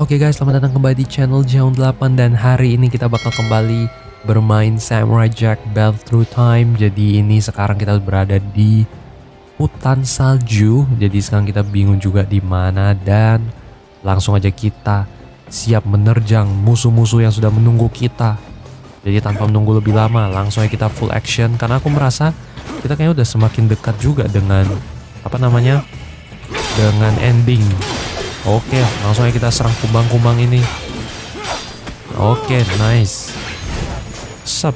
Oke guys, selamat datang kembali di channel JHong8 dan hari ini kita bakal kembali bermain Samurai Jack Battle Through Time. Jadi ini sekarang kita berada di hutan salju. Jadi sekarang kita bingung juga di mana dan langsung aja kita siap menerjang musuh-musuh yang sudah menunggu kita. Jadi tanpa menunggu lebih lama, langsung aja kita full action karena aku merasa kita kayaknya udah semakin dekat juga dengan dengan ending. Oke, langsung aja kita serang kumbang-kumbang ini. Oke, nice. Sep.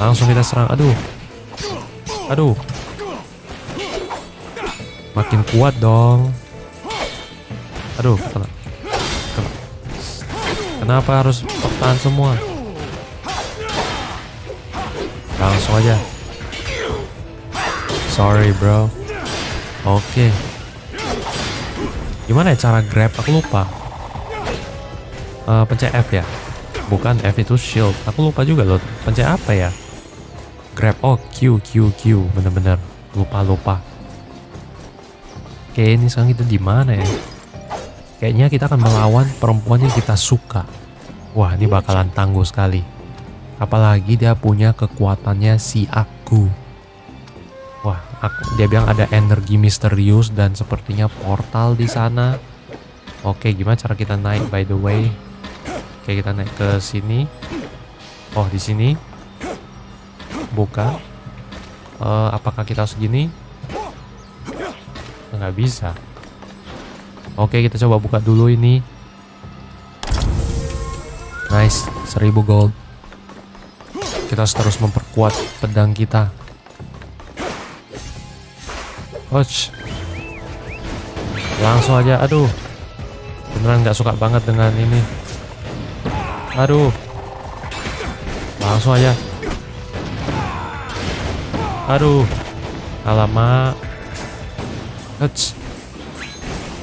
Langsung kita serang. Aduh. Makin kuat dong. Aduh, kena. Kenapa harus bertahan semua? Langsung aja. Sorry bro. Oke. Gimana ya cara grab? Aku lupa. Pencet F ya? Bukan, F itu shield. Aku lupa juga loh. Pencet apa ya? Grab. Oh, Q. Bener-bener. Lupa. Oke, ini sekarang kita di mana ya? Kayaknya kita akan melawan perempuan yang kita suka. Wah, ini bakalan tangguh sekali. Apalagi dia punya kekuatannya si Aku. Wah, dia bilang ada energi misterius dan sepertinya portal di sana. Oke, gimana cara kita naik by the way? Oke, kita naik ke sini. Oh, di sini. Buka. Apakah kita harus gini? Nggak bisa. Oke, kita coba buka dulu ini. Nice, 1000 gold. Kita harus terus memperkuat pedang kita. Ouch. Langsung aja, aduh. Beneran nggak suka banget dengan ini. Aduh. Langsung aja. Aduh. Alamak. Ouch.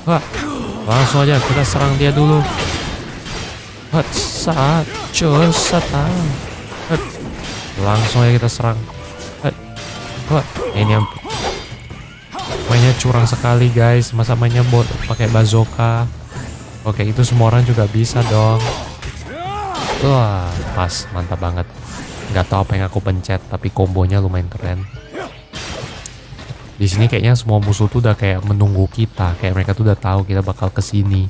Wah. Langsung aja kita serang dia dulu. Ouch. Langsung aja kita serang. Wah. Ini yang mainnya curang sekali guys, masa mainnya bot pakai bazooka. Oke, itu semua orang juga bisa dong. Wah, pas, mantap banget. Nggak tahu apa yang aku pencet, tapi kombonya lumayan keren. Di sini kayaknya semua musuh tuh udah kayak menunggu kita, kayak mereka tuh udah tahu kita bakal kesini.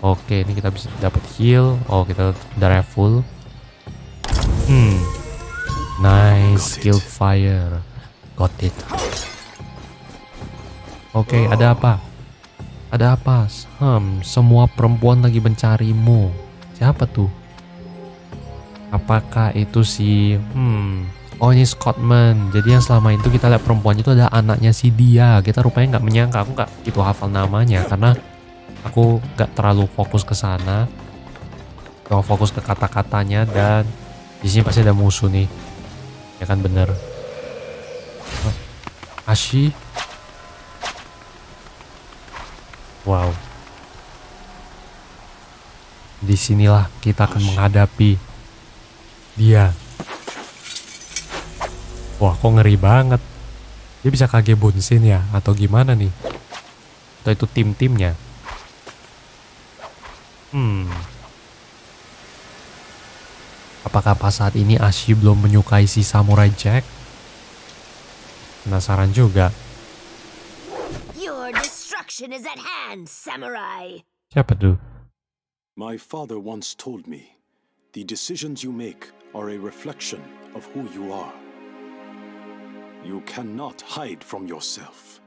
Oke, ini kita bisa dapat heal. Oh, kita darah full. Nice, skill fire, got it. Oke, ada apa? Ada apa? Semua perempuan lagi mencarimu. Siapa tuh? Apakah itu si... Oh, ini Scottman. Jadi yang selama itu kita lihat perempuannya itu adalah anaknya si dia. Kita rupanya nggak menyangka. Aku nggak gitu hafal namanya karena aku nggak terlalu fokus ke sana. Kalau fokus ke kata-katanya, dan di sini pasti ada musuh nih. Ya kan, bener. Ashi. Wow, disinilah kita akan menghadapi dia. Wah, kok ngeri banget. Dia bisa kage bunsin ya, atau gimana nih? Atau itu tim-timnya? Apakah pas saat ini Ashi belum menyukai si Samurai Jack? Penasaran juga. Is at hand, samurai. Siapa tuh? My father once told me, the decisions you make are a reflection of who you are. You cannot hide from yourself.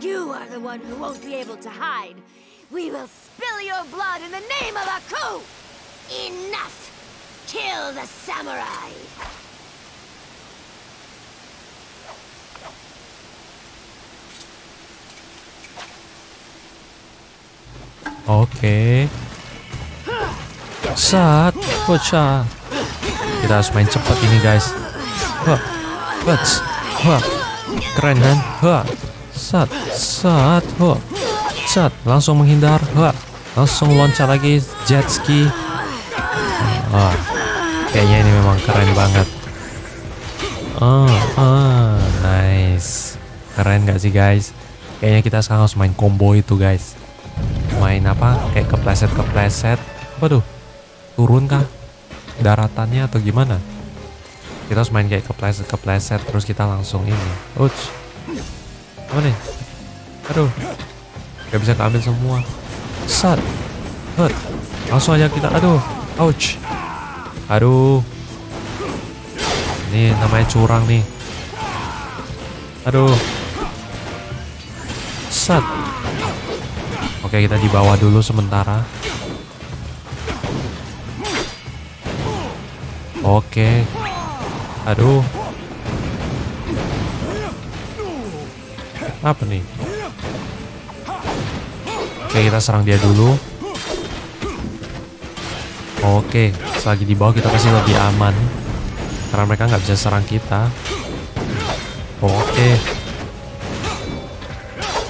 You are the one who won't be able to hide. We will spill your blood in the name of Aku. Enough. Kill the samurai. Oke. Saat bocah. Kita harus main cepat ini guys. Keren kan? Saat langsung menghindar. Langsung loncat lagi jet ski. Kayaknya ini memang keren banget. Nice. Keren gak sih guys? Kayaknya kita sekarang harus main combo itu, guys. Main apa? Kayak kepleset-kepleset. Waduh, turun kah? Daratannya atau gimana? Kita harus main kayak kepleset-kepleset. Terus kita langsung ini. Uts. Apa nih? Aduh. Gak bisa keambil semua. Set. Hut. Langsung aja kita. Aduh. Ouch. Aduh. Ini namanya curang nih. Aduh. Set. Oke, kita di bawah dulu sementara. Oke. Aduh. Apa nih? Oke, kita serang dia dulu. Oke, selagi di bawah kita pasti lebih aman. Karena mereka nggak bisa serang kita. Oke.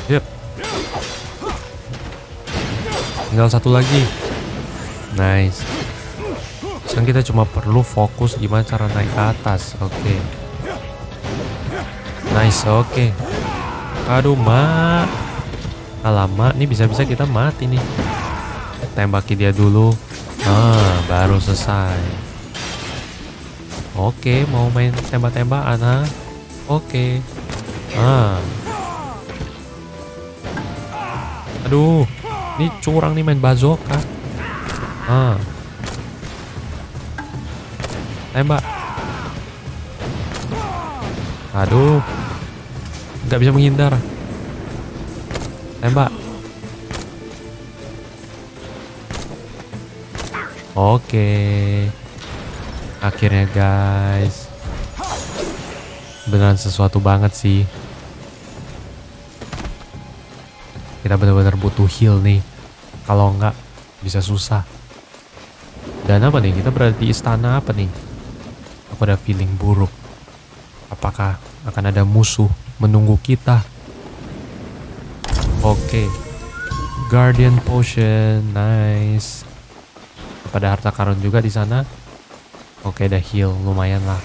Yep. Tinggal satu lagi. Nice. Sekarang kita cuma perlu fokus gimana cara naik ke atas. Oke. Nice, oke. Aduh, mak. Alamak, ini bisa-bisa kita mati nih. Tembaki dia dulu. Ah, baru selesai. Oke, mau main tembak-tembakan, ha? Oke. Ah. Aduh, ini curang nih main bazooka. Ah. Tembak. Aduh. Nggak bisa menghindar. Tembak. Oke, akhirnya guys, beneran sesuatu banget sih. Kita bener-bener butuh heal nih, kalau nggak bisa susah. Dan apa nih, kita berada di istana apa nih? Aku ada feeling buruk. Apakah akan ada musuh menunggu kita? Oke, Guardian Potion, nice. Ada harta karun juga di sana. Oke, ada heal, lumayan lah.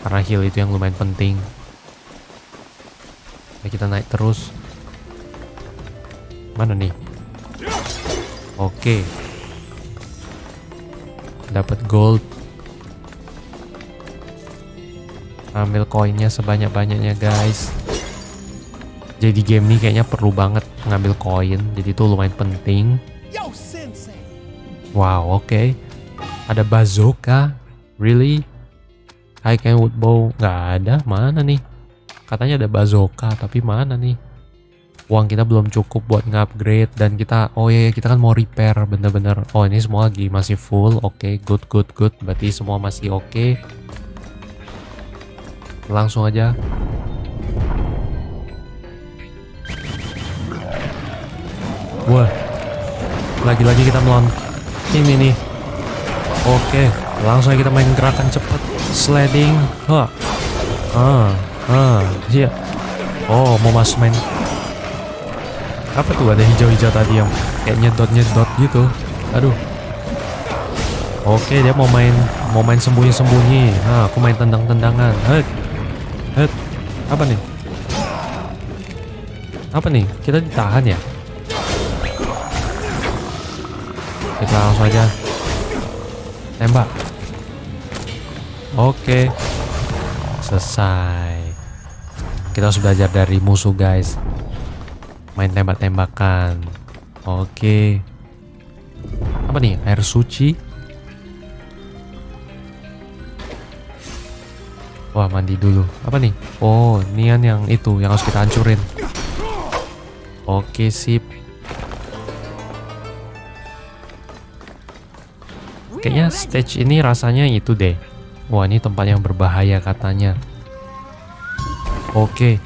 Karena heal itu yang lumayan penting. Oke, kita naik terus. Mana nih? Oke. Dapat gold. Ambil koinnya sebanyak-banyaknya, guys. Jadi game ini kayaknya perlu banget ngambil koin. Jadi itu lumayan penting. Wow, oke. Ada bazooka. Really? High can wood bow. Nggak ada. Mana nih? Katanya ada bazooka, tapi mana nih? Uang kita belum cukup buat nge-upgrade. Dan kita, oh iya, kita kan mau repair. Bener-bener. Oh, ini semua lagi masih full. Oke, good, good, good. Berarti semua masih oke. Langsung aja. Wah. Lagi-lagi kita melawan. Ini nih. Oke, langsung aja kita main gerakan cepat. Sliding. Huh. Iya. Oh, mau masuk main. Apa tuh, ada hijau-hijau tadi yang kayak nyedot-nyedot gitu. Aduh. Oke, dia mau main sembunyi-sembunyi. Nah, aku main tendang-tendangan. Hek. Hek. Apa nih? Apa nih? Kita ditahan ya? Kita langsung aja tembak. Oke, selesai. Kita harus belajar dari musuh, guys. Main tembak-tembakan. Oke. Apa nih? Air suci. Wah, mandi dulu. Apa nih? Oh, nian yang itu yang harus kita hancurin. Oke, sip. Kayaknya stage ini rasanya itu deh. Wah, ini tempat yang berbahaya katanya. Oke.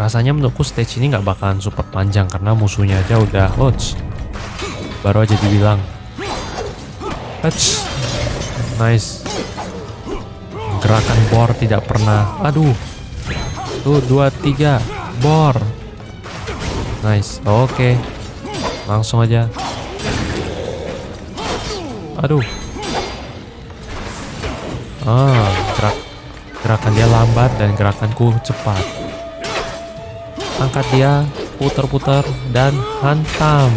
Rasanya menurutku stage ini nggak bakalan super panjang. Karena musuhnya aja udah ouch. Baru aja dibilang ouch. Nice. Gerakan bor tidak pernah. Aduh. Tuh, 2, 3. Bor. Nice, oke. Langsung aja. Aduh. Ah, gerakan dia lambat dan gerakanku cepat. angkat dia, putar-putar dan hantam.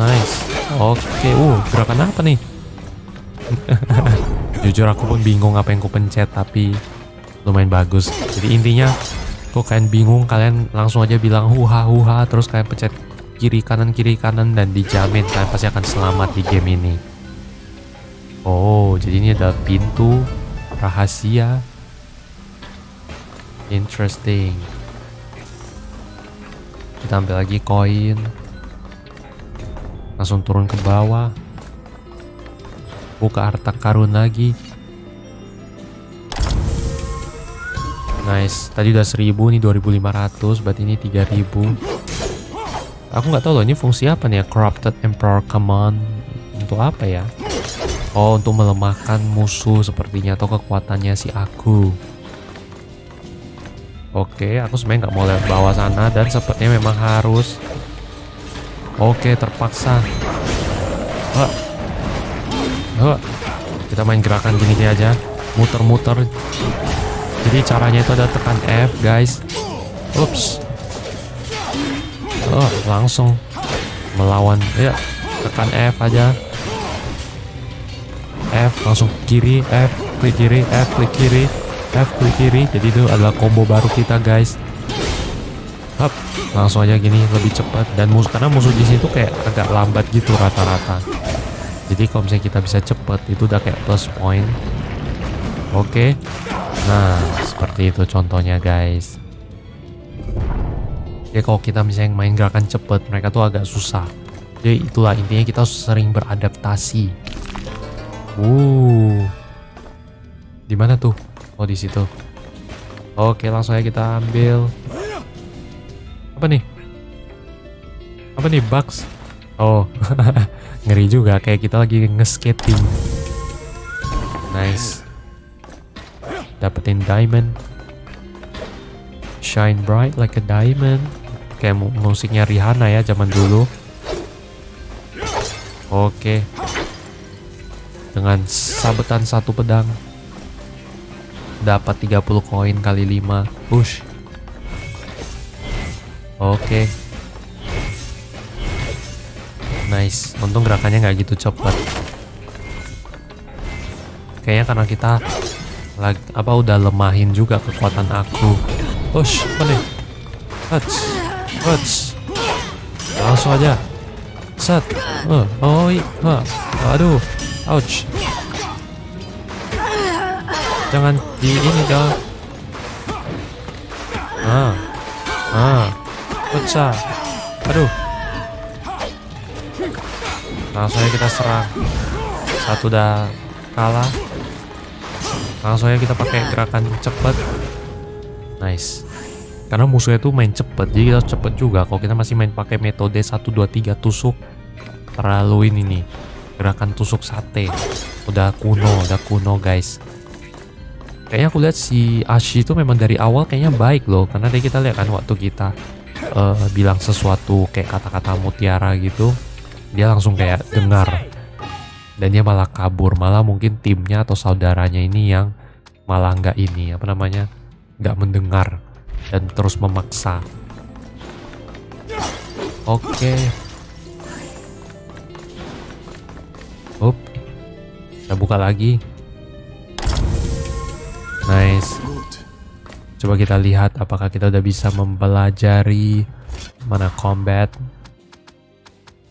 Nice. Oke, gerakan apa nih? Jujur aku pun bingung apa yang ku pencet, tapi lumayan bagus. Jadi intinya kok kalian bingung, kalian langsung aja bilang huha-huha, terus kalian pencet kiri kanan dan dijamin kalian pasti akan selamat di game ini. Oh, jadi ini ada pintu rahasia. Interesting. Kita ambil lagi koin. Langsung turun ke bawah. Buka harta karun lagi. Nice. Tadi udah 1000, ini 2500, berarti ini 3000. Aku nggak tahu loh ini fungsi apa nih ya? Corrupted Emperor Command. Untuk apa ya? Oh, untuk melemahkan musuh sepertinya, atau kekuatannya si Aku. Oke, aku sebenarnya nggak mau lihat bawah sana dan sepertinya memang harus. Oke, terpaksa. Kita main gerakan gini aja, muter-muter. Jadi caranya itu ada tekan F, guys. Ups. Langsung melawan. Ya, tekan F aja. F langsung kiri, F klik kiri, F klik kiri. F klik kiri, jadi itu adalah combo baru kita, guys. Hop, langsung aja gini lebih cepat, dan karena musuh di situ kayak agak lambat gitu rata-rata. Jadi kalau misalnya kita bisa cepat itu udah kayak plus point. Oke. Nah, seperti itu contohnya, guys. Jadi kalau kita misalnya main gerakan cepat, mereka tuh agak susah. Jadi itulah intinya kita sering beradaptasi. Di mana tuh? Oh, di situ. Oke, langsung aja kita ambil. Apa nih? Apa nih, bugs? Oh, ngeri juga. Kayak kita lagi nge-skating. Nice. Dapetin diamond. Shine bright like a diamond. Kayak musiknya Rihanna ya, zaman dulu. Oke. Dengan sabetan satu pedang. Dapat 30 koin kali 5 push. Oke. Nice. Untung gerakannya nggak gitu cepat. Kayaknya karena kita udah lemahin juga kekuatan Aku. Push, boleh. Touch. Touch. Langsung aja. Set. Aduh. Ouch. Jangan di ini dong. Pecah. Aduh. Langsung aja kita serang. Satu udah kalah. Langsung aja kita pakai gerakan cepet. Nice. Karena musuhnya tuh main cepet, jadi kita cepet juga. Kalau kita masih main pakai metode 1, 2, 3 tusuk, terlalu ini nih. Gerakan tusuk sate. Udah kuno, guys. Kayaknya aku lihat si Ashi itu memang dari awal kayaknya baik loh, karena tadi kita lihat kan waktu kita bilang sesuatu kayak kata-kata mutiara gitu, dia langsung kayak dengar dan dia malah kabur. Malah mungkin timnya atau saudaranya ini yang malah nggak ini apa namanya, nggak mendengar dan terus memaksa. Oke. Kita buka lagi. Nice. Coba kita lihat apakah kita udah bisa mempelajari mana combat.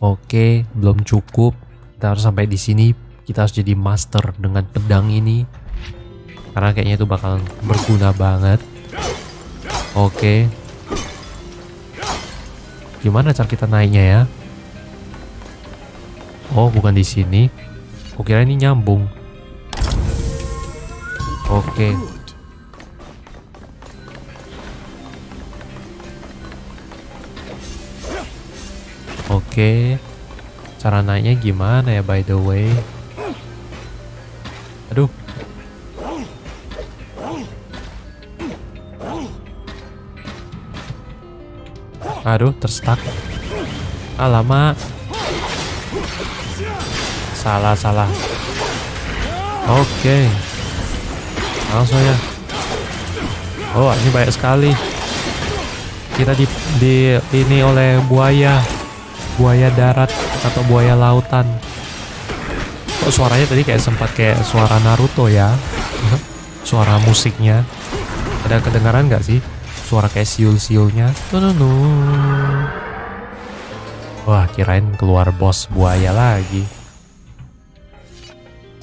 Oke, belum cukup. Kita harus sampai di sini. Kita harus jadi master dengan pedang ini. Karena kayaknya itu bakalan berguna banget. Oke. Gimana cara kita naiknya ya? Oh, bukan di sini. Kukira ini nyambung. Oke. Cara naiknya gimana ya, by the way? Aduh. Terstuck. Alamak. Salah. Oke. Langsung ya. Oh, ini banyak sekali. kita ini oleh buaya darat atau buaya lautan. Kok suaranya tadi kayak sempat kayak suara Naruto ya? Suara musiknya. Ada kedengaran nggak sih? Suara kayak siul-siulnya. Wah, kirain keluar bos buaya lagi.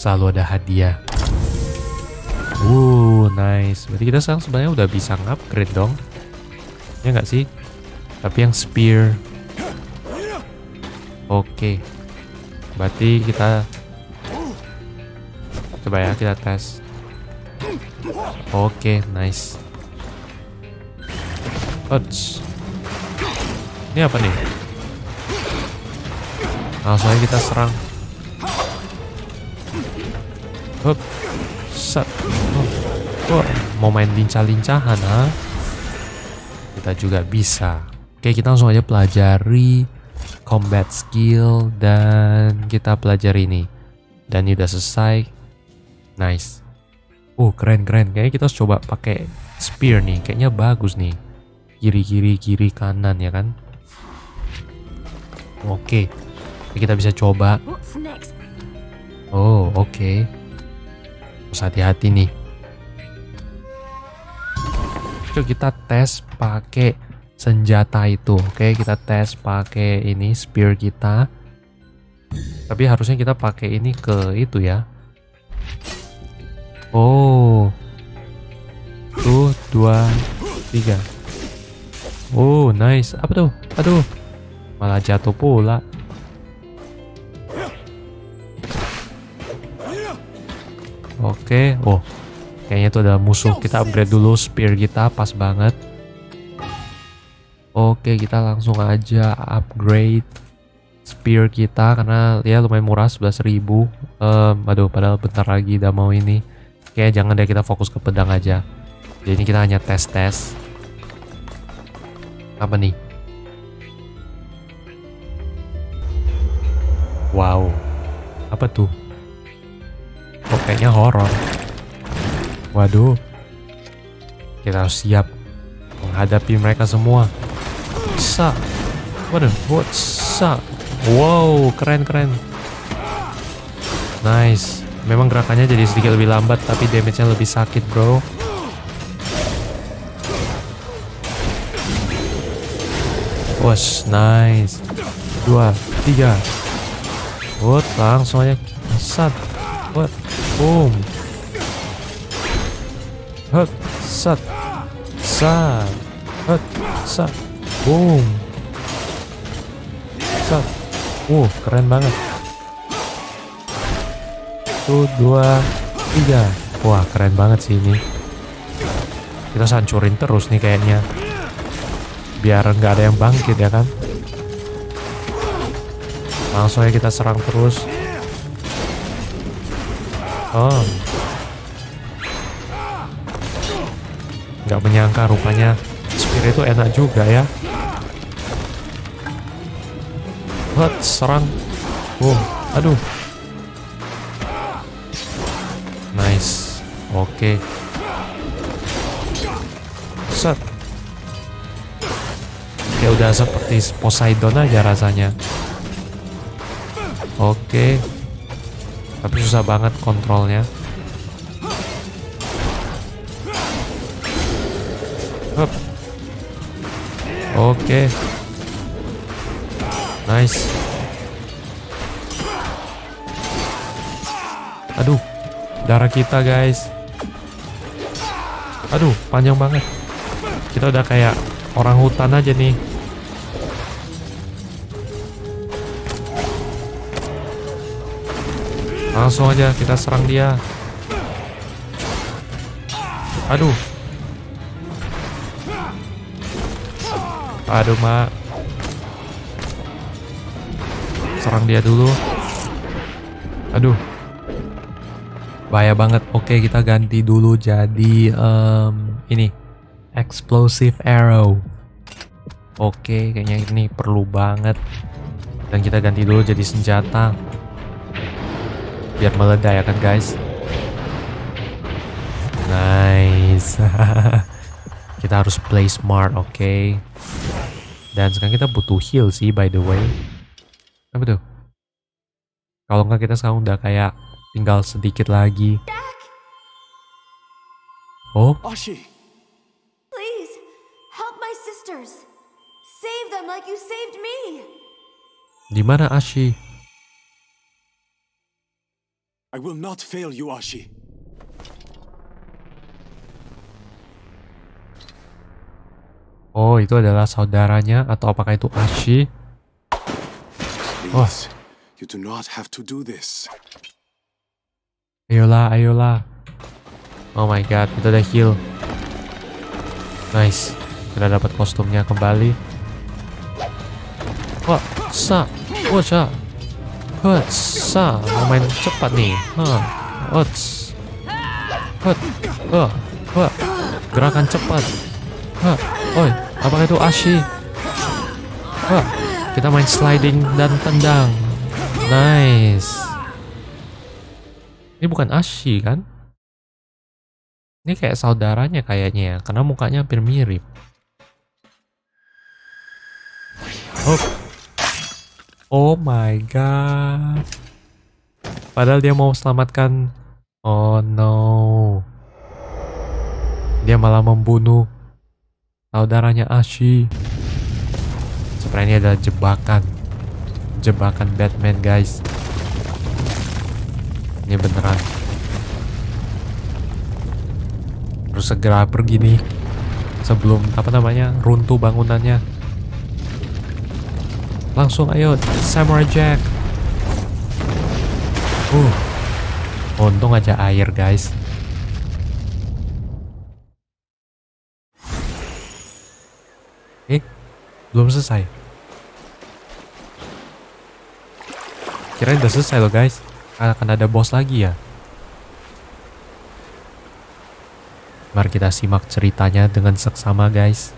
Selalu ada hadiah. Nice. Berarti kita sekarang sebenarnya udah bisa ngupgrade dong. Ya nggak sih? Tapi yang spear. Oke. Berarti kita coba ya, kita tes. Oke, nice. Ouch. Ini apa nih? Langsung aja kita serang. Hup. Set. Oh, mau main lincah-lincahan, ha? Kita juga bisa. Oke, kita langsung aja pelajari combat skill dan kita pelajari ini. Dan ini udah selesai. Nice. Keren-keren. Kayaknya kita harus coba pakai spear nih. Kayaknya bagus nih. Kiri-kiri, kiri kanan ya kan. Oke. Kita bisa coba. Oke. Terus hati-hati nih. Coba kita tes pakai senjata itu. Oke, kita tes pakai ini spear kita. Tapi harusnya kita pakai ini ke itu ya. Tuh 2 3. Nice. Apa tuh? Aduh, malah jatuh pula. Oke. Kayaknya itu ada musuh. Kita upgrade dulu spear kita, pas banget. Oke, kita langsung aja upgrade spear kita karena ya lumayan murah, 11.000. Aduh, padahal bentar lagi udah mau ini. Oke, jangan deh, kita fokus ke pedang aja. Jadi kita hanya tes-tes. Apa nih? Wow. Apa tuh? Kayaknya horor. Waduh. Kita harus siap menghadapi mereka semua. Sa. Waduh, sa. Wow, keren. Nice. Memang gerakannya jadi sedikit lebih lambat, tapi damage-nya lebih sakit, bro. Wash, nice. 2, 3. Langsung aja. Sat. Boom. Hut, sat. Sat. Hut, sat. Boom. Sat. Keren banget. 1, 2, 3. Wah, keren banget sih ini. Kita hancurin terus nih kayaknya. Biar nggak ada yang bangkit ya kan. Langsung aja kita serang terus. Nggak menyangka rupanya spear itu enak juga ya. Buat serang. Aduh. Nice. Oke. Set. Ya udah seperti Poseidon aja rasanya. Oke. Tapi susah banget kontrolnya. Hup. Oke. Nice. Aduh. Darah kita, guys. Aduh, panjang banget. Kita udah kayak orang hutan aja nih. Langsung aja kita serang dia. Aduh. Aduh, Mak. Serang dia dulu. Aduh. Bahaya banget. Oke, kita ganti dulu jadi ini explosive arrow. Oke, kayaknya ini perlu banget. Dan kita ganti dulu jadi senjata. Biar meledak ya kan, guys. Nice. Kita harus play smart, oke. Dan sekarang kita butuh heal sih, by the way. Apa tuh? Kalau nggak kita sekarang udah kayak tinggal sedikit lagi. Oh? Ashi, please help my sisters. Save them like you saved me. Di mana Ashi? I will not fail you, Ashi. Oh, itu adalah saudaranya atau apakah itu Ashi? Oh, you do not have to do this. Ayolah, ayolah. Oh my god, kita udah heal. Nice. Kita dapat kostumnya kembali. Wah, sa. Wah, sa. Mau main cepat nih. Ots. Gerakan cepat. Oi. Apakah itu Ashi? Wah, kita main sliding dan tendang. Nice. Ini bukan Ashi kan? Ini kayak saudaranya kayaknya ya, karena mukanya hampir mirip. Oh, oh my god. Padahal dia mau selamatkan. Oh no. Dia malah membunuh saudaranya Ashi. Sepertinya adalah jebakan. Jebakan Batman, guys. Ini beneran. Harus segera pergi nih sebelum apa namanya? Runtuh bangunannya. Langsung ayo Samurai Jack. Untung aja air, guys. Belum selesai. Kirain udah selesai loh guys. Akan ada bos lagi ya. Mari kita simak ceritanya dengan seksama guys.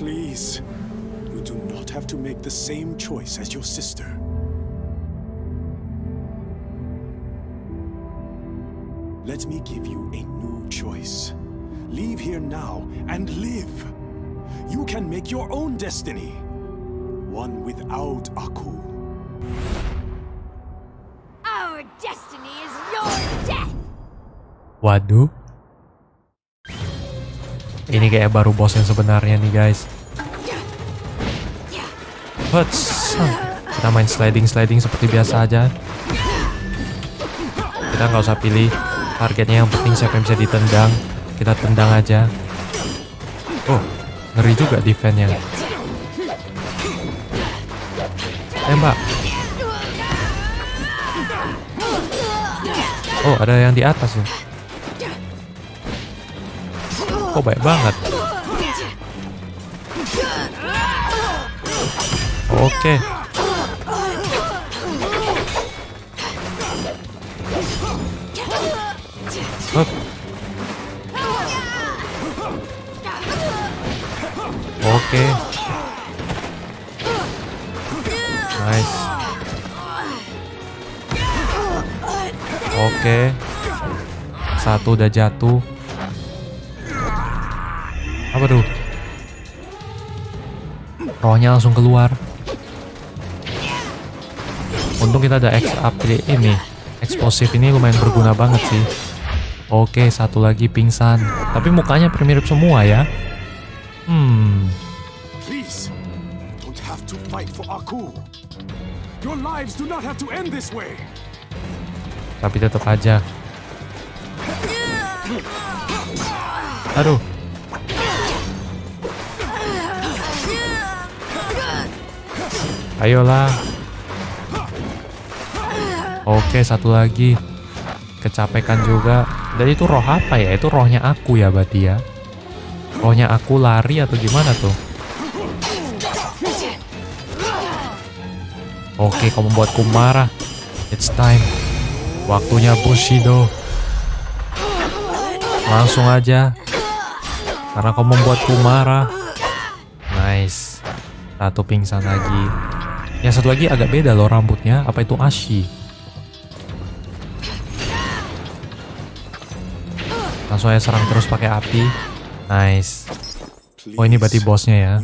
Please, you do not have to make the same choice as your sister. Let me give you a new choice. Leave here now and live. You can make your own destiny. One without Aku. Our destiny is your death. Waduh. Ini kayak baru bos yang sebenarnya nih guys. Kita main sliding seperti biasa aja. Kita nggak usah pilih targetnya, yang penting siapa yang bisa ditendang. Kita tendang aja. Oh, ngeri juga defense-nya. Tembak. Oh, ada yang di atas nih. Kok baik banget. Oke. Oke. Nice. Oke. Satu udah jatuh. Apa tuh? Rohnya langsung keluar. Untung kita ada XAP ini. Eksplosif ini lumayan berguna banget sih. Oke, satu lagi pingsan. Tapi mukanya mirip semua ya. Please, don't have to fight for Aku. Your lives do not have to end this way. Tapi tetap aja. Aduh. Ayolah. Oke, satu lagi. Kecapekan juga. Dan itu roh apa ya? Itu rohnya Aku ya berarti ya. Rohnya aku lari atau gimana tuh? Oke, kau membuatku marah. It's time. Waktunya Bushido. Langsung aja. Karena kau membuatku marah. Nice. Satu pingsan lagi. Yang satu lagi agak beda loh rambutnya. Apa itu Ashi? Langsung aja serang terus pakai api. Nice. Oh, ini berarti bosnya ya.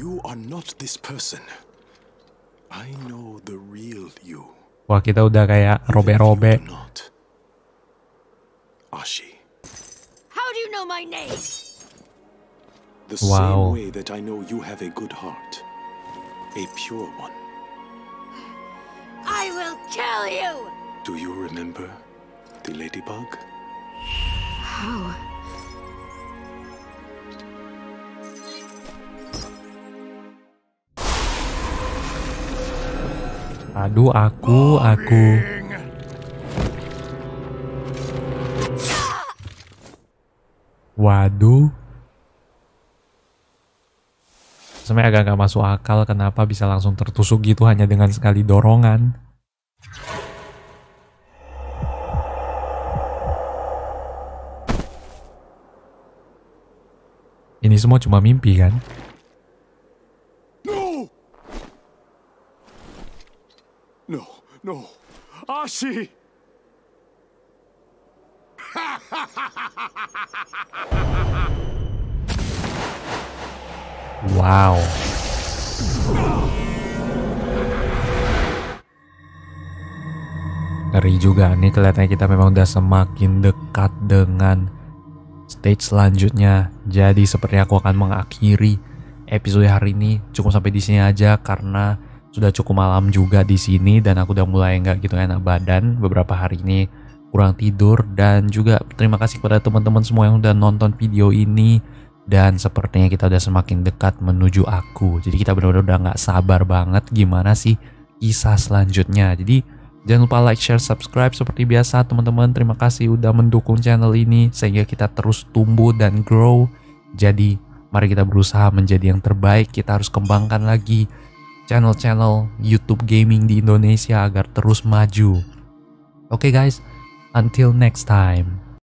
Wah, kita udah kayak robek-robek. Wow. Aduh, aku. Waduh. Sebenarnya agak gak masuk akal kenapa bisa langsung tertusuk gitu hanya dengan sekali dorongan. Ini semua cuma mimpi kan? No, Ashi. Wow. Ngeri juga nih, kelihatannya kita memang udah semakin dekat dengan stage selanjutnya. Jadi sepertinya aku akan mengakhiri episode hari ini. Cukup sampai di sini aja karena sudah cukup malam juga di sini dan aku udah mulai nggak gitu enak badan. Beberapa hari ini kurang tidur, dan juga terima kasih kepada teman-teman semua yang udah nonton video ini, dan sepertinya kita udah semakin dekat menuju aku. Jadi kita benar-benar udah nggak sabar banget gimana sih kisah selanjutnya. Jadi jangan lupa like, share, subscribe seperti biasa teman-teman. Terima kasih udah mendukung channel ini sehingga kita terus tumbuh dan grow. Jadi mari kita berusaha menjadi yang terbaik. Kita harus kembangkan lagi channel-channel YouTube gaming di Indonesia agar terus maju. Oke guys, until next time.